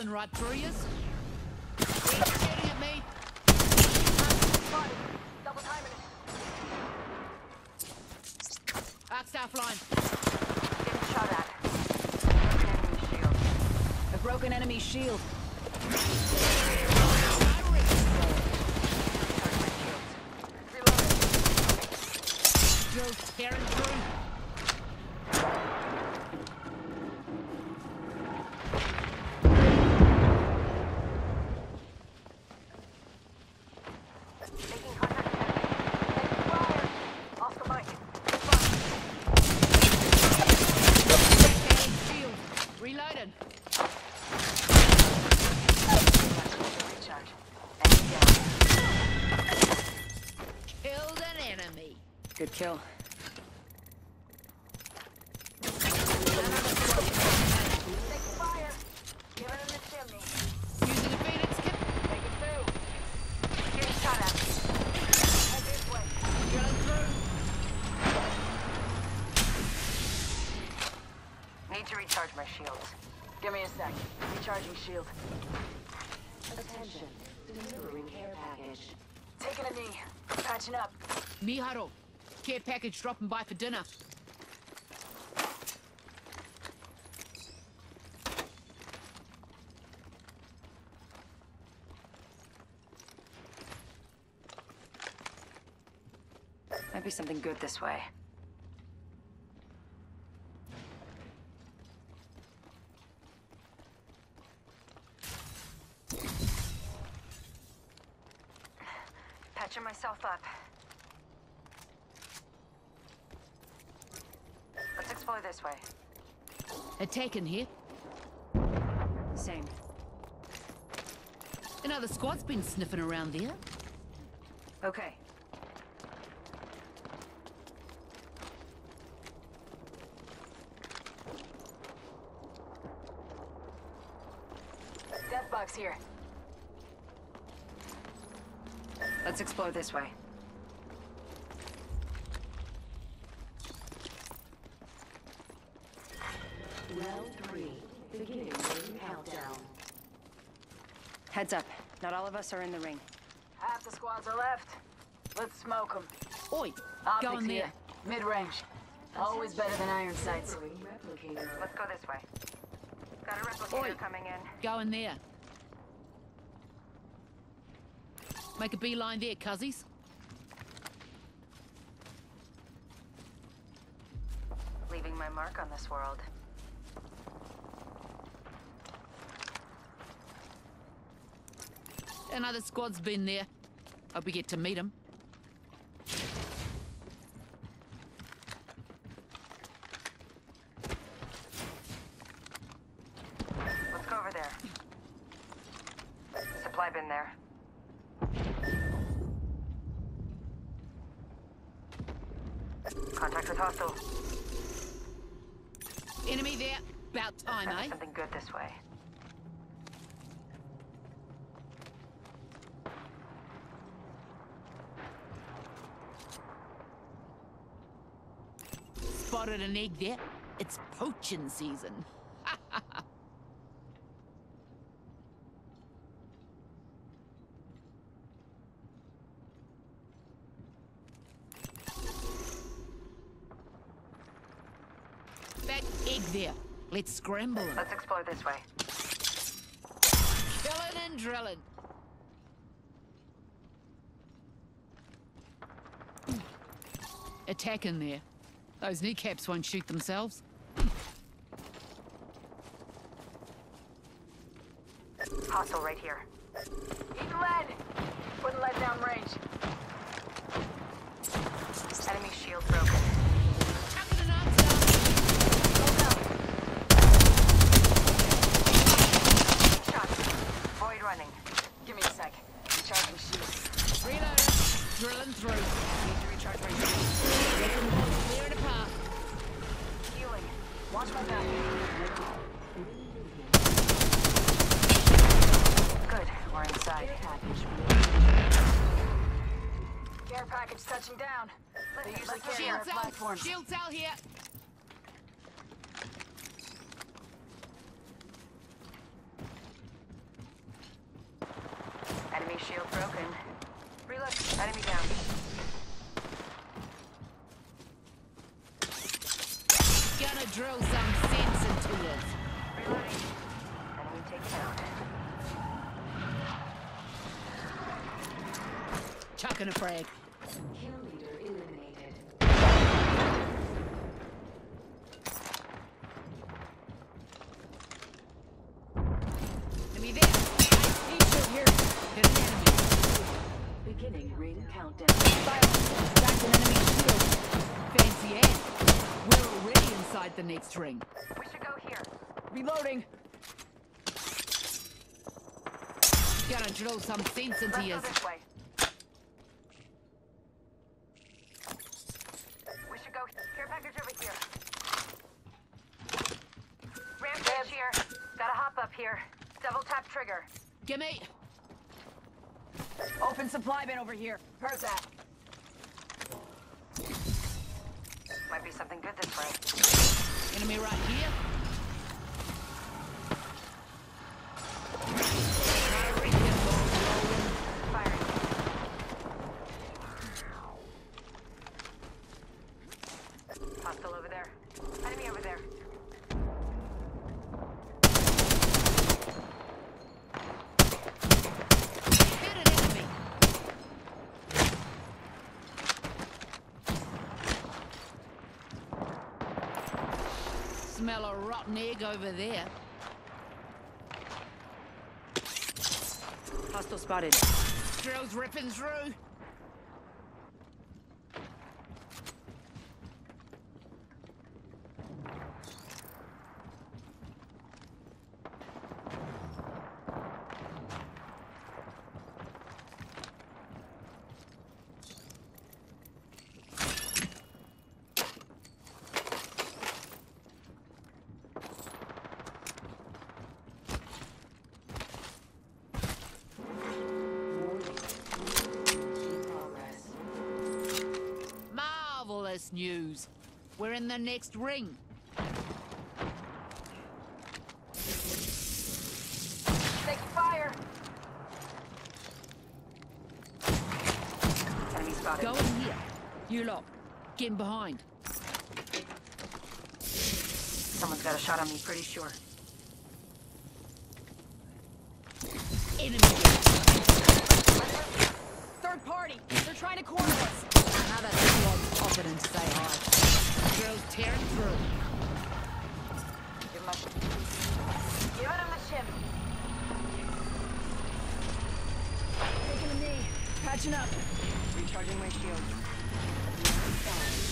killing right through you. Ain't scared of me. Double timing it. Axe offline. Getting shot at. A broken enemy shield. Drills tearing through. Good kill. Need to recharge my shields. Give me a sec. Recharging shield. Attention. Delivering care package. Taking a knee. Patching up. Miharo. Care package dropping by for dinner. Might be something good this way. Patching myself up. This way. A taken here. Same. Another squad's been sniffing around there. Okay. Death box here. Let's explore this way. Well 3, beginning ring countdown. Heads up, not all of us are in the ring. Half the squads are left. Let's smoke them. Oi, go in there. Mid-range. Always better than iron sights. Let's go this way. Got a replicator coming in. Go in there. Make a beeline there, cuzzies. Leaving my mark on this world. Another squad's been there. Hope we get to meet them. Let's go over there. Supply bin there. Contact with hostile. Enemy there. About time, eh? Something good this way. Spotted an egg there. It's poaching season. That egg there. Let's scramble. Let's explore this way. Killing and drilling. Attacking there. Those kneecaps won't shoot themselves. Hostile right here. Eating lead! Putting lead down range. Enemy shield broken. Void running. Give me a sec. Recharging shield. Reloading. Drilling through. Need to recharge my shield. Watch my back. Good. We're inside. Care package touching down. They usually carry our platforms. Shields out here. Shield broken. Reload. Enemy down. Gonna drill some sense into it. Reloading. Enemy taken out. Chucking a frag. Kill leader eliminated. Enemy there. Beginning ring countdown. That's an enemy shield. Fancy it. We're already inside the next ring. We should go here. Reloading. Gotta drill some sense into you. Let's go this way. We should go here. Care package over here. Rampage here. Gotta hop up here. Double tap trigger. Gimme. Open supply bin over here. Heard that. Might be something good this way. Enemy right here. Firing. Hostile over there. Enemy over there. Smell a rotten egg over there. Hostile spotted. Drills ripping through. News. We're in the next ring. Take fire. Enemy spotted. Go in here. You lot. Get in behind. Someone's got a shot on me, pretty sure. Enemy. Third party. They're trying to corner us. Now that squad's confidence stay high. Girls tearing through. Give it on the ship. Taking a knee. Patching up. Recharging my shield.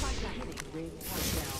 Fight the hitting ring countdown.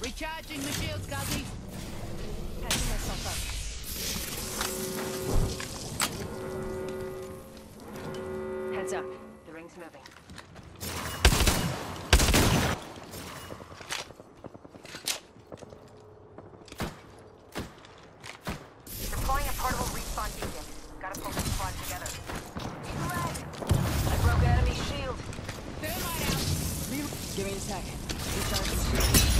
Recharging the shields, Gazi. Patching myself up. Heads up. The ring's moving. Deploying a portable respawn beacon. Gotta pull the squad together. I broke enemy shield. Thermite out. Give me a second. It's all the same.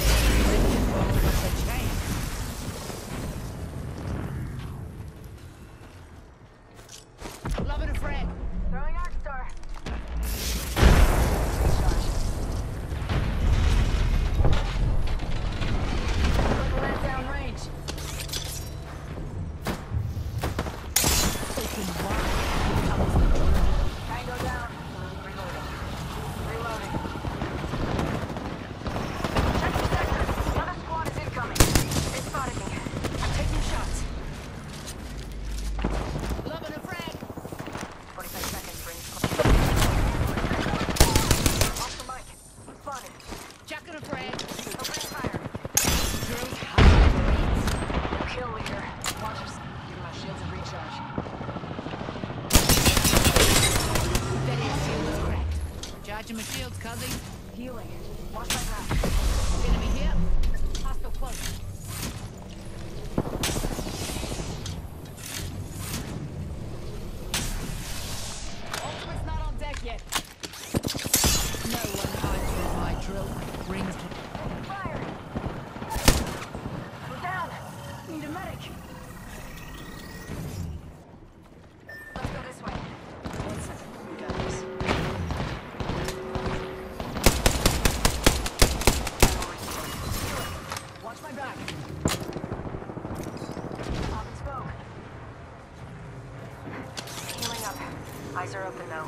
Eyes are open though.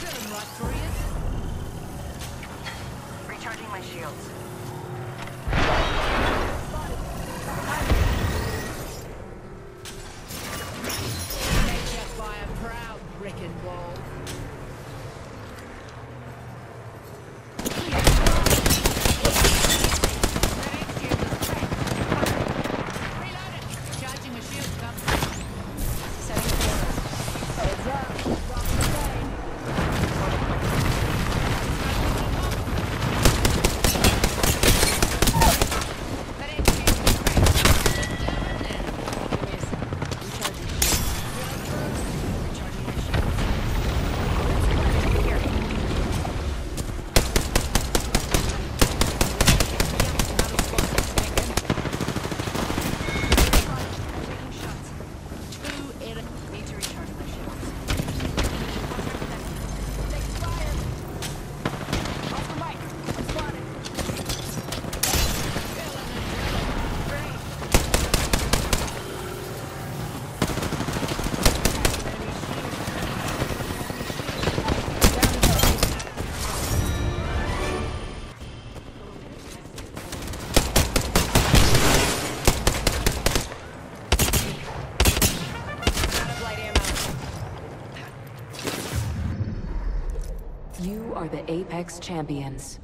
Good luck for you. Recharging my shields. Nature by a proud brick and wall. Reloaded. Charging my shield comes. Setting for us. Heads up. You are the Apex Champions.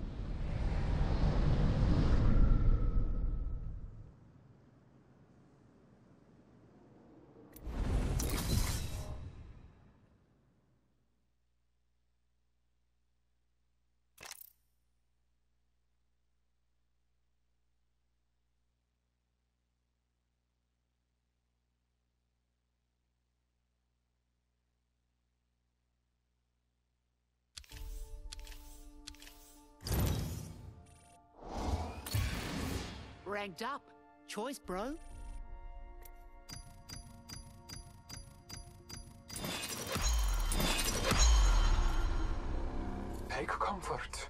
Ranked up. Choice, bro. Take comfort.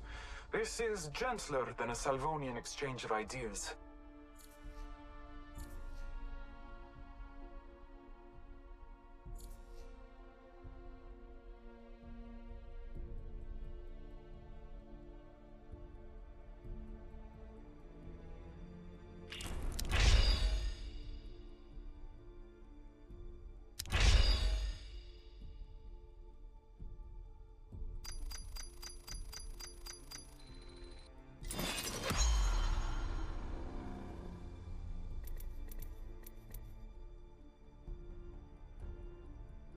This is gentler than a Salvonian exchange of ideas.